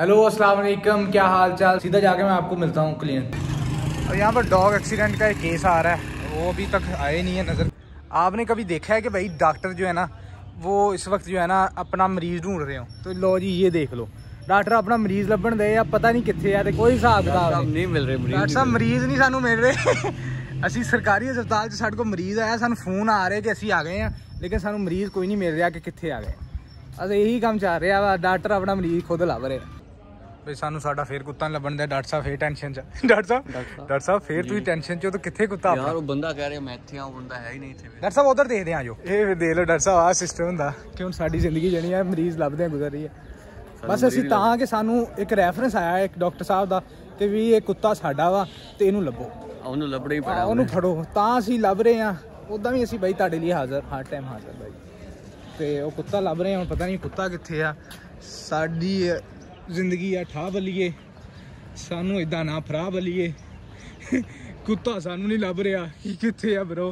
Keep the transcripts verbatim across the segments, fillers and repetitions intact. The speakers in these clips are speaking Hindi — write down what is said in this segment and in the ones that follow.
हेलो अस्सलाम वालेकुम, क्या हाल चाल। सीधा जाके मैं आपको मिलता हूँ क्लिनिक। और यहाँ पर डॉग एक्सीडेंट का एक केस आ रहा है, वो अभी तक आए नहीं है नज़र। आपने कभी देखा है कि भाई डॉक्टर जो है ना वो इस वक्त जो है ना अपना मरीज़ ढूंढ रहे हो, तो लो जी ये देख लो डॉक्टर अपना मरीज़ लभन दे या पता नहीं कितने यार, कोई हिसाब किताब नहीं मिल रहे। डॉक्टर साहब मरीज़ नहीं सानू मिल रहे। असी सरकारी हस्पताल साढ़े को मरीज़ आया, सानू फोन आ रहे कि असी आ गए हैं, लेकिन सानू मरीज़ कोई नहीं मिल रहा कि कितने आ गए। अस यही काम चाह रहे हैं, डॉक्टर अपना मरीज़ खुद लभ रहे हैं। सानू साडा फिर कुत्ता लभन दे डॉक्टर साहब, फिर टेंशन च डॉक्टर साहब डॉक्टर साहब फिर तुसीं टेंशन च हो तो किथे कुत्ता यार। वो बंदा कह रहा मैं इत्थे आं, बंदा है ही नहीं इत्थे। डॉक्टर साहब उधर देखदे आं, जो ये देख लो डॉक्टर साहब आ सिस्टम हुंदा कि हुण साडी जिंदगी जणी है मरीज लभदे आ गुजर रही है। बस असीं तां कि सानू एक रेफरेंस आया एक डॉक्टर साहब दा कि वी ये कुत्ता साडा वा ते इहनूं लभो, ओहनूं लभणे ही पैणा, ओहनूं फड़ो, तां असीं लभ रहे आं। उदां भी असीं भाई तुहाडे लई हाज़र हर टाइम हाज़र भाई, ते ओह कुत्ता लभ रहे आं, हुण पता नहीं कुत्ता कित्थे आ। साडी जिंदगी आ ठा बलीए, सानू इदा ना फराह बलीए। कुत्ता सानू नहीं लभ रहा कि कितने आ ब्रो।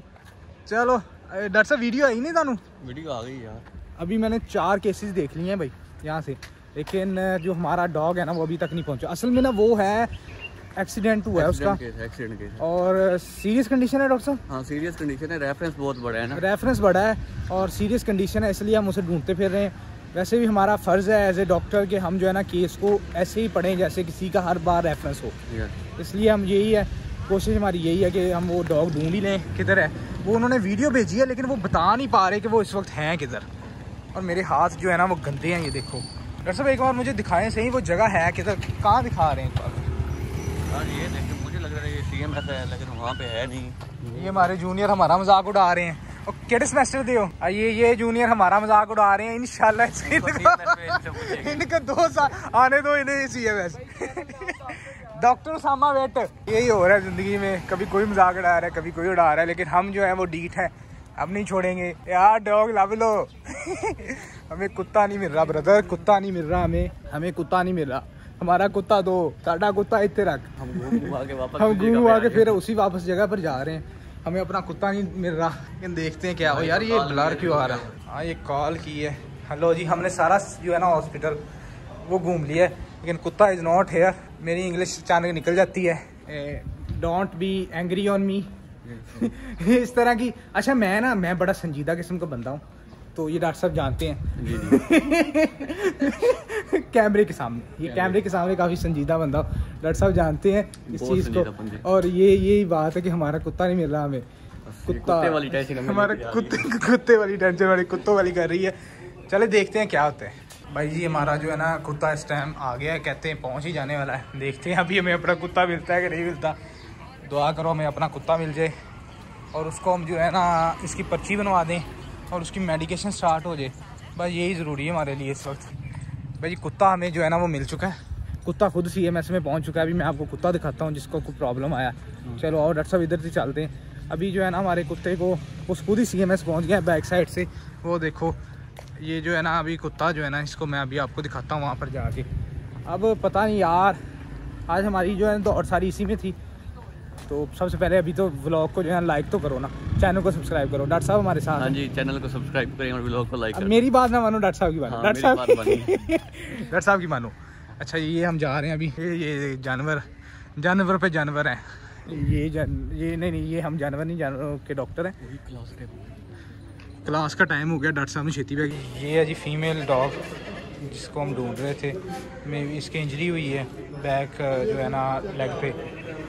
चलो डॉक्टर साहब वीडियो आई नहीं थानू? वीडियो आ गई यार, अभी मैंने चार केसेस देख लिए हैं भाई यहाँ से, लेकिन जो हमारा डॉग है ना वो अभी तक नहीं पहुँचा। असल में ना वो है एक्सीडेंट हुआ है उसका, एक्सीडेंट केस, और सीरियस कंडीशन है डॉक्टर साहब। हाँ सीरियस कंडीशन है, रेफरेंस बहुत बड़ा है ना, रेफरेंस बड़ा है और सीरियस कंडीशन है, इसलिए हम उसे ढूंढते फिर रहे हैं। वैसे भी हमारा फ़र्ज़ है एज ए डॉक्टर कि हम जो है ना केस को ऐसे ही पढ़ें जैसे किसी का हर बार रेफरेंस हो, इसलिए हम यही है कोशिश हमारी यही है कि हम वो डॉग ढूंढ ही लें किधर है। वो उन्होंने वीडियो भेजी है लेकिन वो बता नहीं पा रहे कि वो इस वक्त हैं किधर। और मेरे हाथ जो है ना वो गंदे हैं, ये देखो डॉक्टर साहब एक बार मुझे दिखाएं सही वो जगह है किधर, कहाँ दिखा रहे हैं एक बार। और ये देखिए मुझे लग रहा है ये सी एम एस है लेकिन वहाँ पर है नहीं। ये हमारे जूनियर हमारा मजाक उड़ा रहे हैं, और कितने सेमेस्टर दे हो ये ये जूनियर हमारा मजाक उड़ा रहे हैं। इंशाल्लाह इनका इनका दो साल आने दो इन्हें C M S. Doctor Usama wait, यही हो रहा है ज़िंदगी में, कभी कोई मजाक उड़ा रहा है कभी कोई उड़ा रहा है, लेकिन हम जो है वो डीट है, अब नहीं छोड़ेंगे यार। डॉग लभ लो। हमें कुत्ता नहीं मिल रहा ब्रदर, कुत्ता नहीं मिल रहा हमें, हमें कुत्ता नहीं मिल रहा। हमारा कुत्ता दो, साडा कुत्ता इतने रख। हम घूम घुमा के फिर उसी वापस जगह पर जा रहे हैं, हमें अपना कुत्ता नहीं मिल रहा। लेकिन देखते हैं क्या हो यार, ये ब्लर क्यों आ रहा है। हाँ ये कॉल की है। हेलो जी, हमने सारा जो है ना हॉस्पिटल वो घूम लिया है लेकिन कुत्ता इज़ नॉट हेयर। मेरी इंग्लिश अचानक निकल जाती है, don't be angry on me. इस तरह की। अच्छा मैं ना मैं बड़ा संजीदा किस्म का बंदा हूँ, तो ये डॉक्टर साहब जानते हैं। कैमरे के सामने, ये कैमरे के सामने काफ़ी संजीदा बंदा हो, डॉक्टर साहब जानते हैं इस चीज़ को। और ये यही बात है कि हमारा कुत्ता नहीं मिल रहा हमें, कुत्ता वाली टेंशन हमारा कुत्ते कुत्ते वाली टेंशन वाली कुत्तों वाली कर रही है। चले देखते हैं क्या होता है। भाई जी हमारा जो है ना कुत्ता इस टाइम आ गया है, कहते हैं पहुँच ही जाने वाला है। देखते हैं अभी हमें अपना कुत्ता मिलता है कि नहीं मिलता। दुआ करो हमें अपना कुत्ता मिल जाए और उसको हम जो है ना इसकी पर्ची बनवा दें और उसकी मेडिकेशन स्टार्ट हो जाए, बस यही ज़रूरी है हमारे लिए इस वक्त। भाई कुत्ता हमें जो है ना वो मिल चुका है, कुत्ता खुद सी एम एस में पहुंच चुका है। अभी मैं आपको कुत्ता दिखाता हूँ जिसको कोई प्रॉब्लम आया। चलो और डॉक्टर साहब इधर से चलते हैं। अभी जो है ना हमारे कुत्ते को उस खुद ही सी एम एस पहुँच गया है बैक साइड से, वो देखो ये जो है ना अभी कुत्ता जो है ना इसको मैं अभी आपको दिखाता हूँ वहाँ पर जाके। अब पता नहीं यार, आज हमारी जो है दौड़ सारी इसी में थी। तो सबसे पहले अभी तो व्लॉग को जो है लाइक तो करो ना, चैनल को सब्सक्राइब करो। डॉक्टर साहब हमारे साथ। हाँ जी चैनल को सब्सक्राइब करें और व्लॉग को लाइक करें। मेरी बात ना मानो डॉक्टर साहब की बात, डॉक्टर साहब डॉक्टर साहब की मानो। अच्छा ये हम जा रहे हैं अभी, ये ये जानवर जानवर पे जानवर हैं ये जान, ये नहीं नहीं ये हम जानवर नहीं, जानवर के डॉक्टर हैं। क्लास का टाइम हो गया, डॉक्टर साहब ने छेती पे। ये है जी फीमेल डॉग जिसको हम ढूंढ रहे थे, मे भी इसकी इंजरी हुई है बैक जो है ना लेग पे,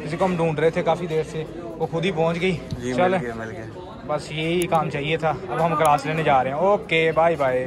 इसी को हम ढूंढ रहे थे काफ़ी देर से, वो खुद ही पहुंच गई। चल मिल गया, मिल गया। बस यही काम चाहिए था। अब हम क्लास लेने जा रहे हैं। Okay bye bye.